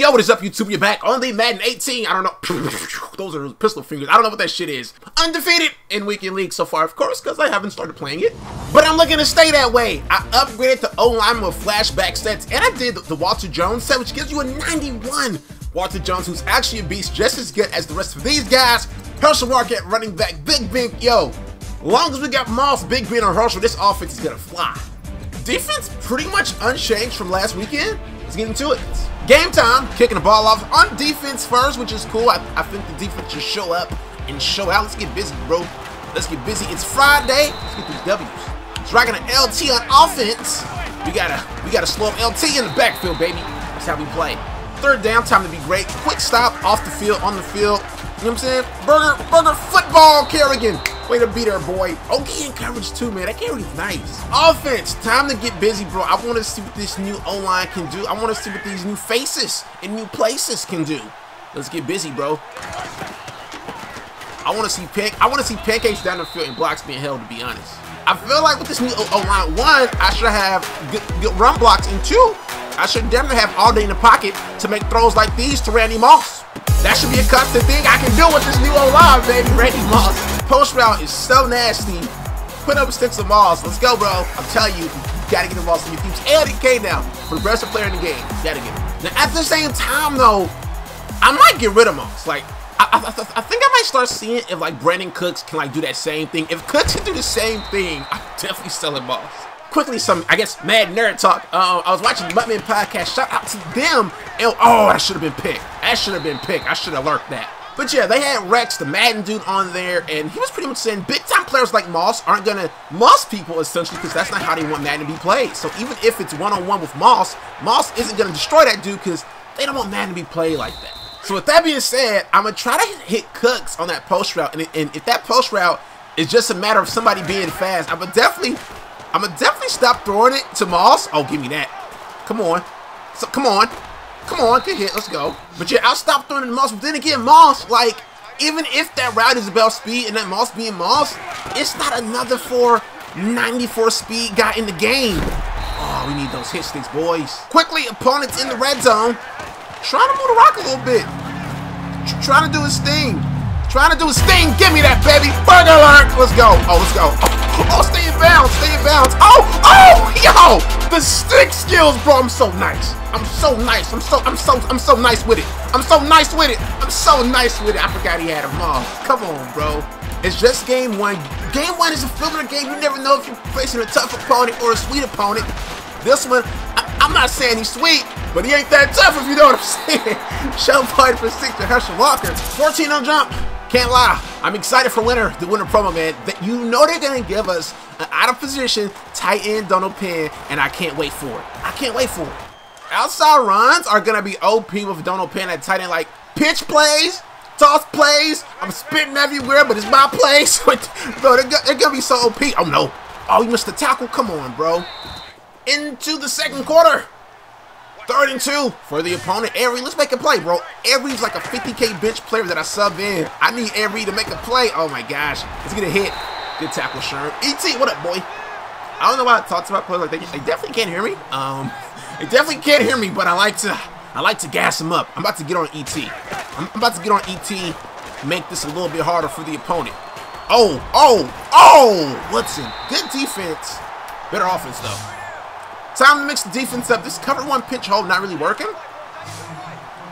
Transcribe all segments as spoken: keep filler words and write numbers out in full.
Yo, what is up, YouTube? You're back on the Madden eighteen. I don't know. Those are pistol fingers. I don't know what that shit is. Undefeated in weekend league so far, of course, because I haven't started playing it. But I'm looking to stay that way. I upgraded the O-line with flashback sets, and I did the Walter Jones set, which gives you a ninety-one. Walter Jones, who's actually a beast, just as good as the rest of these guys. Herschel Walker at running back, Big Ben. Yo, long as we got Moss, Big Ben, and Herschel, this offense is going to fly. Defense pretty much unchanged from last weekend. Let's get into it. Game time, kicking the ball off on defense first, which is cool. I, I think the defense should show up and show out. Let's get busy, bro. Let's get busy. It's Friday. Let's get these W's. Striking an L T on offense. We gotta, we gotta slow up L T in the backfield, baby. That's how we play. Third down, time to be great. Quick stop, off the field, on the field. You know what I'm saying? Burger, burger, football, Kerrigan. Way to be there, boy. Okay, in coverage too, man. That Kerrigan's nice. Offense, time to get busy, bro. I want to see what this new O-line can do. I want to see what these new faces and new places can do. Let's get busy, bro. I want to see pan I want to see pancakes down the field and blocks being held, to be honest. I feel like with this new O-line, one, I should have good, good run blocks, and two, I should definitely have all day in the pocket to make throws like these to Randy Moss. That should be a constant thing I can do with this new O-line, baby. Randy Moss. Post route is so nasty. Put up sticks of Moss. Let's go, bro. I'm telling you, you gotta get the Moss in your teams. L D K now for the best player in the game. You gotta get it. Now, at the same time, though, I might get rid of Moss. Like, I, I, I, I think I might start seeing if, like, Brandon Cooks can, like, do that same thing. If Cooks can do the same thing, I'm definitely selling Moss. Quickly, some, I guess, mad nerd talk. Uh, I was watching Muttman podcast. Shout out to them. And, oh, I should have been picked. That should have been picked. I should have lurked that. But yeah, they had Rex, the Madden dude, on there, and he was pretty much saying big-time players like Moss aren't gonna Moss people, essentially, because that's not how they want Madden to be played. So even if it's one-on-one with Moss, Moss isn't gonna destroy that dude because they don't want Madden to be played like that. So with that being said, I'm gonna try to hit Cooks on that post route, and, and if that post route is just a matter of somebody being fast, I'm gonna definitely... I'm gonna definitely stop throwing it to Moss. Oh, give me that. Come on. So, come on. Come on. Get hit. Let's go. But yeah, I'll stop throwing it to Moss. But then again, Moss, like, even if that route is about speed and that Moss being Moss, it's not another four ninety-four speed guy in the game. Oh, we need those hit sticks, boys. Quickly, opponents in the red zone. Trying to move the rock a little bit. Tr trying to do his thing. Trying to do his thing. Give me that, baby. Burger alert. Let's go. Oh, let's go. Oh. Oh, stay in bounds, stay in bounds. Oh, oh, yo, the stick skills, bro. I'm so nice. I'm so nice. I'm so, I'm so, I'm so nice with it. I'm so nice with it. I'm so nice with it. I forgot he had them all. Come on, bro. It's just game one. Game one is a filler game. You never know if you're facing a tough opponent or a sweet opponent. This one, I, I'm not saying he's sweet, but he ain't that tough if you know what I'm saying. Show party for six to Herschel Walker. fourteen on jump. Can't lie, I'm excited for winter, the winter promo, man. That you know they're gonna give us an out-of-position tight end Donald Penn, and I can't wait for it. I can't wait for it. Outside runs are gonna be O P with Donald Penn at tight end, like pitch plays, toss plays. I'm spitting everywhere, but it's my place. Bro, they're, they're gonna be so O P. Oh no! Oh, you missed the tackle. Come on, bro. Into the second quarter. Third and two for the opponent. Avery, let's make a play, bro. Avery's like a fifty K bench player that I sub in. I need Avery to make a play. Oh, my gosh. Let's get a hit. Good tackle, Sherm. E T, what up, boy? I don't know why I talked about players like that. They definitely can't hear me. Um, They definitely can't hear me, but I like to I like to gas them up. I'm about to get on E T. I'm about to get on E T, make this a little bit harder for the opponent. Oh, oh, oh, Woodson. Good defense. Better offense, though. Time to mix the defense up. This cover one pinch hole not really working.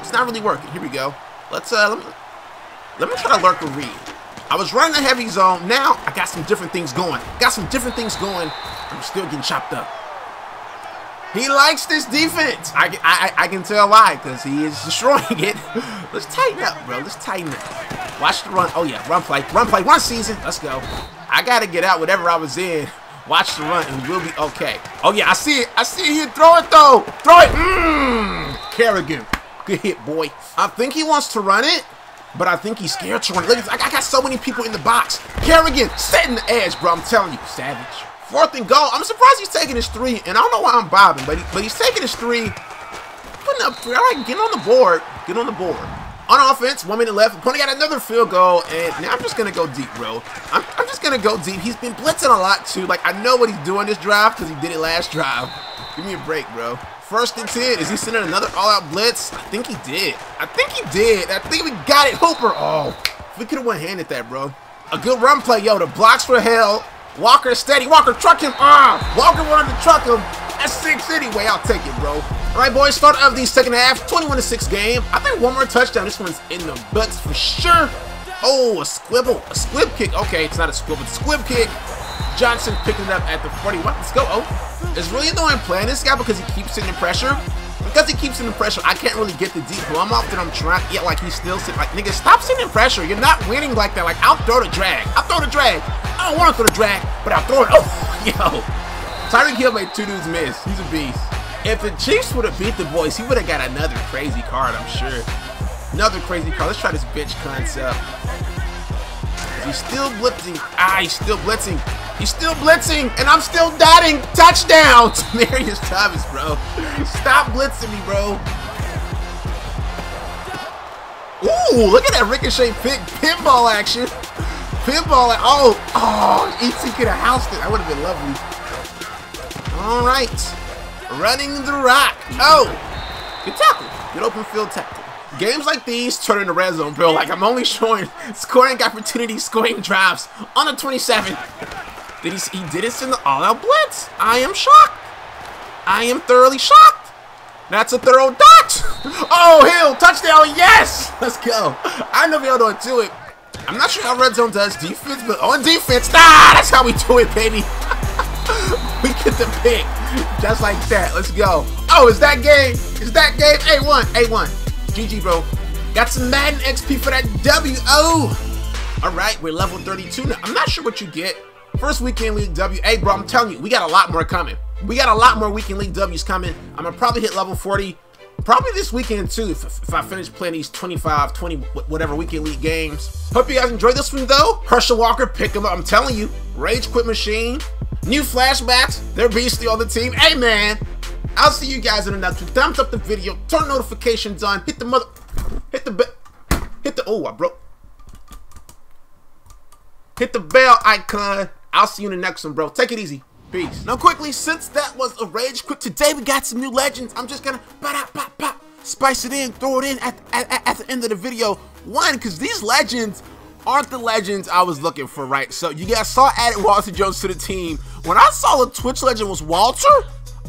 It's not really working. Here we go. Let's uh, let me let me try to lurk a read. I was running the heavy zone. Now I got some different things going. Got some different things going. I'm still getting chopped up. He likes this defense. I I I can tell why, because he is destroying it. Let's tighten up, bro. Let's tighten up. Watch the run. Oh yeah, run play, run play, run season. Let's go. I gotta get out whatever I was in. Watch the run, and we'll be okay. Oh, yeah, I see it. I see it. Throw it, though. Throw it. Mmm. Kerrigan. Good hit, boy. I think he wants to run it, but I think he's scared to run it. Look, I got so many people in the box. Kerrigan, setting the edge, bro. I'm telling you, savage. Fourth and goal. I'm surprised he's taking his three, and I don't know why I'm bobbing, but, he, but he's taking his three. Putting up three. All right, get on the board. Get on the board. On offense, one minute left. Opponent got another field goal, and now I'm just gonna go deep, bro. I'm, I'm just gonna go deep. He's been blitzing a lot too. Like I know what he's doing this drive because he did it last drive. Give me a break, bro. First and ten. Is he sending another all-out blitz? I think he did. I think he did. I think we got it, Hooper. Oh, we could have one-handed that, bro. A good run play, yo. The blocks for hell. Walker steady. Walker truck him. Ah, Walker wanted to truck him. That's six anyway. I'll take it, bro. All right, boys. Start of the second half. twenty-one to six game. I think one more touchdown. This one's in the butts for sure. Oh, a squibble. A squib kick. Okay, it's not a squibble. It's a squib kick. Johnson picking it up at the forty-one. Let's go. Oh, it's really annoying playing this guy because he keeps sending pressure. Because he keeps sending pressure, I can't really get the deep bomb off that I'm trying. Yet, like, he's still sitting. Like, nigga, stop sending pressure. You're not winning like that. Like, I'll throw the drag. I'll throw the drag. I don't want to throw the drag, but I'll throw it. Oh, yo. Tyreek Hill made two dudes miss. He's a beast. If the Chiefs would have beat the boys, he would have got another crazy card, I'm sure. Another crazy card. Let's try this bitch concept. He's still blitzing. Ah, he's still blitzing. He's still blitzing, and I'm still dotting. Touchdown to Marius Thomas, bro. Stop blitzing me, bro. Ooh, look at that ricochet pick, pinball action. Pinball. Oh, oh, E T could have housed it. That would have been lovely. All right, running the rock. Oh, good tackle. Good open field tackle. Games like these turn into red zone, bro. Like, I'm only showing scoring opportunities, scoring drives on the twenty-seventh. Did he, he did it in the all-out blitz. I am shocked. I am thoroughly shocked. That's a thorough dot. Oh, Hill, touchdown, yes. Let's go. I know y'all don't do it. I'm not sure how red zone does defense, but on defense, ah, that's how we do it, baby. We get the pick just like that. Let's go. Oh, is that game? Is that game? A one, A one. G G, bro. Got some Madden X P for that W O. All right, we're level thirty-two now. I'm not sure what you get. First weekend league W. Hey, bro, I'm telling you, we got a lot more coming. We got a lot more weekend league W's coming. I'm gonna probably hit level forty, probably this weekend too, if, if I finish playing these twenty-five, twenty, whatever weekend league games. Hope you guys enjoyed this one though. Herschel Walker, pick him up. I'm telling you, Rage Quit Machine, new flashbacks. They're beastly on the team. Hey, man, I'll see you guys in the next one. Thumbs up the video, turn notifications on, hit the mother, hit the bell, hit the. Oh, I broke. Hit the bell icon. I'll see you in the next one, bro. Take it easy. Peace. Now, quickly, since that was a rage quit, today we got some new legends. I'm just gonna pop, pop, pop, spice it in, throw it in at, at, at the end of the video. One, because these legends aren't the legends I was looking for, right? So, you guys saw added Walter Jones to the team. When I saw the Twitch legend was Walter,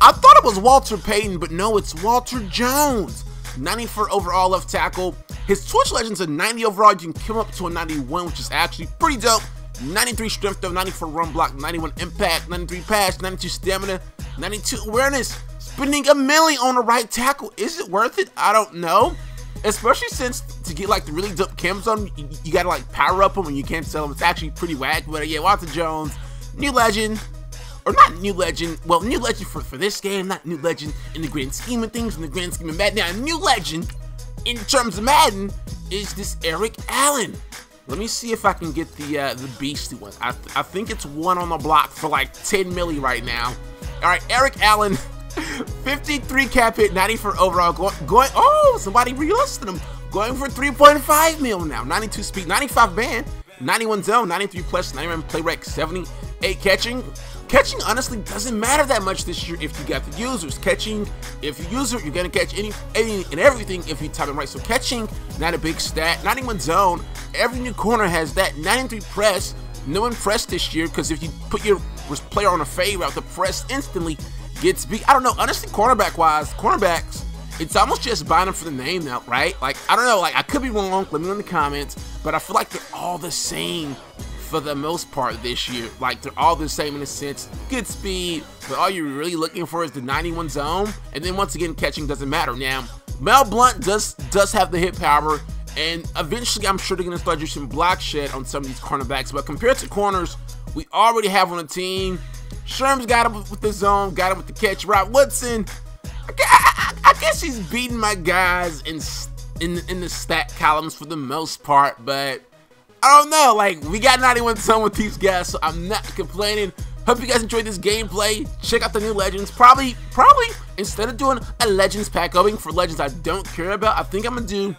I thought it was Walter Payton, but no, it's Walter Jones. ninety-four overall left tackle. His Twitch legend's a ninety overall. You can come up to a ninety-one, which is actually pretty dope. ninety-three strength though, ninety-four run block, ninety-one impact, ninety-three pass, ninety-two stamina, ninety-two awareness. Spending a million on a right tackle, is it worth it? I don't know. Especially since to get like the really dope chems on them, you, you gotta like power up them and you can't sell them. It's actually pretty whack. But yeah, Walter Jones, new legend. Or not new legend, well, new legend for, for this game, not new legend in the grand scheme of things, in the grand scheme of Madden. Now, new legend in terms of Madden is this Eric Allen. Let me see if I can get the uh, the beastly one. I, th I think it's one on the block for like ten milli right now. All right, Eric Allen, fifty-three cap hit, ninety-four overall, going, going oh, somebody relisted him, going for three point five mil now, ninety-two speed, ninety-five band, ninety-one zone, ninety-three plus, ninety-one play rec, seventy-eight catching. Catching honestly doesn't matter that much this year if you got the users. Catching, if you use it, you're gonna catch any, any and everything if you type it right. So catching, not a big stat. ninety-one zone, every new corner has that. ninety-three press, no one press this year because if you put your player on a fade route, the press instantly gets beat. I don't know, honestly, cornerback wise, cornerbacks, it's almost just buying them for the name now, right? Like, I don't know, like I could be wrong. Let me know in the comments, but I feel like they're all the same. For the most part this year, like they're all the same in a sense. Good speed, but all you're really looking for is the ninety-one zone. And then once again, catching doesn't matter. Now, Mel Blunt does does have the hit power, and eventually I'm sure they're gonna start using block shed on some of these cornerbacks. But compared to corners, we already have on the team. Sherm's got him with the zone, got him with the catch. Rob Woodson, I, I, I, I guess he's beating my guys in in in the stat columns for the most part, but. I don't know, like, we got ninety-one zone with these guys, so I'm not complaining. Hope you guys enjoyed this gameplay. Check out the new legends. Probably, probably, instead of doing a legends pack opening for legends I don't care about, I think I'm gonna do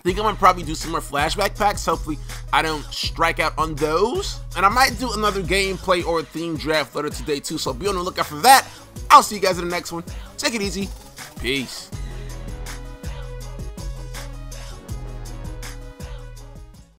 I think I'm gonna probably do some more flashback packs. Hopefully I don't strike out on those. And I might do another gameplay or theme draft later today too, so be on the lookout for that. I'll see you guys in the next one. Take it easy. Peace.